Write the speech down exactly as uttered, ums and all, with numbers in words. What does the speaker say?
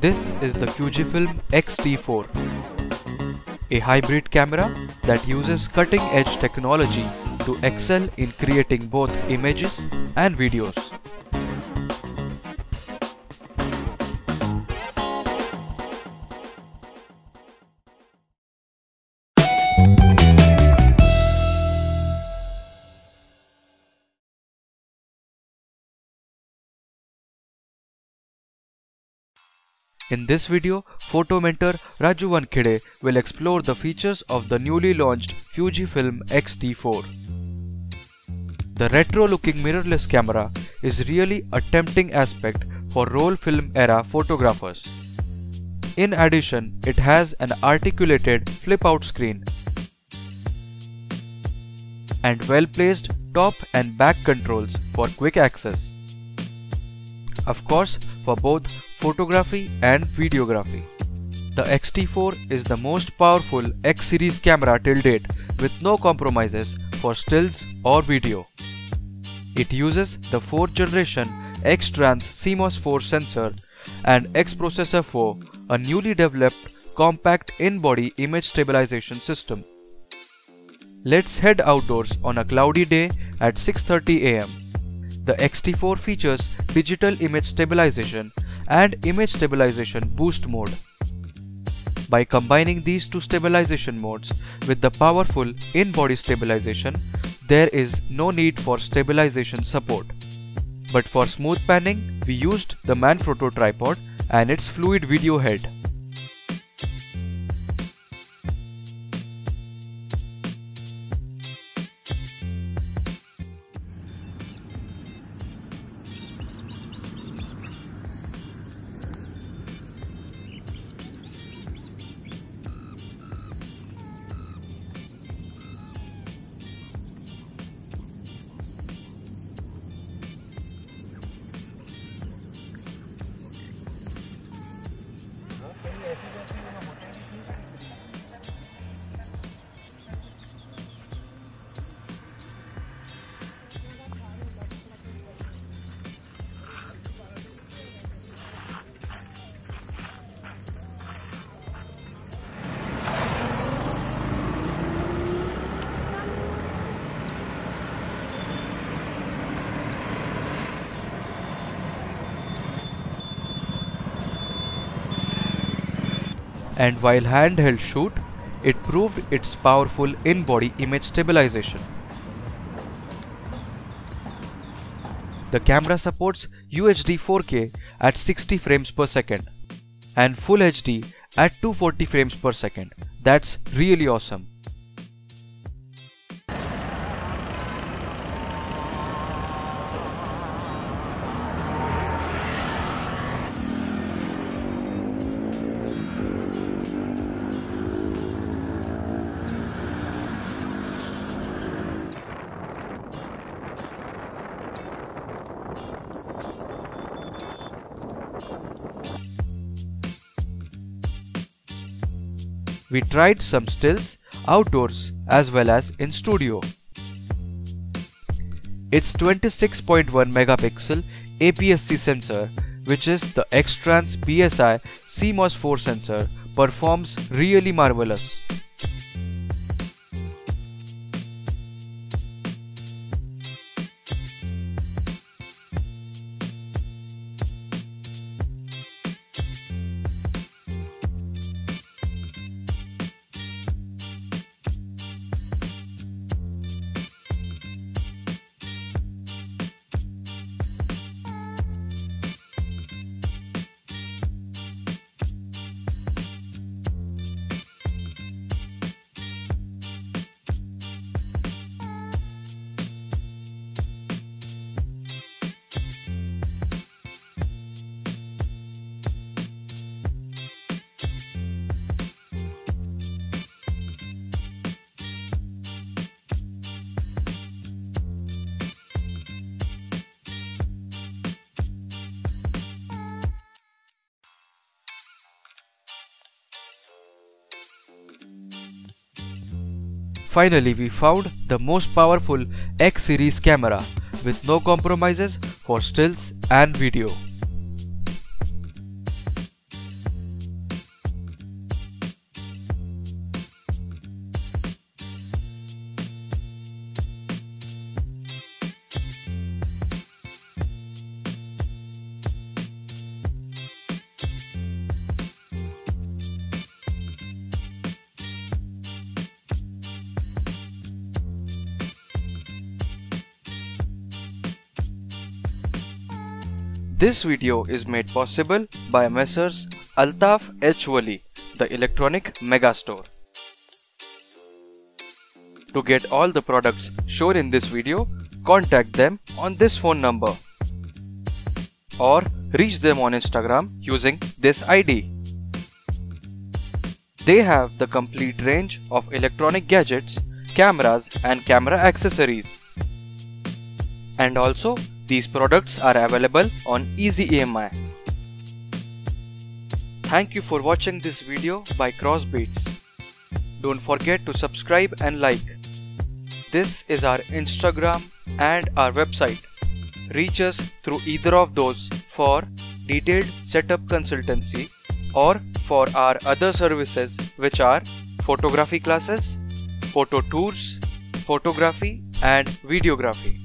This is the Fujifilm X T four, a hybrid camera that uses cutting-edge technology to excel in creating both images and videos. In this video, photo mentor Raju Wankhede will explore the features of the newly launched Fujifilm X T four. The retro-looking mirrorless camera is really a tempting aspect for roll film era photographers. In addition, it has an articulated flip-out screen and well-placed top and back controls for quick access. Of course, for both photography and videography. The X T four is the most powerful X-series camera till date with no compromises for stills or video. It uses the fourth generation X-Trans C M O S four sensor and X-Processor four, a newly developed compact in-body image stabilization system. Let's head outdoors on a cloudy day at six thirty a m The X T four features digital image stabilization and image stabilization boost mode. By combining these two stabilization modes with the powerful in-body stabilization, there is no need for stabilization support. But for smooth panning, we used the Manfrotto tripod and its fluid video head. And while handheld shoot, it proved its powerful in-body image stabilization. The camera supports U H D four K at sixty frames per second and Full H D at two forty frames per second. That's really awesome. We tried some stills outdoors as well as in studio. Its twenty-six point one megapixel A P S C sensor, which is the X-Trans B S I C M O S four sensor, performs really marvelous. Finally, we found the most powerful X-series camera with no compromises for stills and video. This video is made possible by Messrs. Altaf H. Vali, the Electronic Mega Store. To get all the products shown in this video, contact them on this phone number or reach them on Instagram using this I D. They have the complete range of electronic gadgets, cameras and camera accessories. And also, these products are available on Easy E M I. Thank you for watching this video by Crossbeats. Don't forget to subscribe and like. This is our Instagram and our website. Reach us through either of those for detailed setup consultancy or for our other services, which are photography classes, photo tours, photography and videography.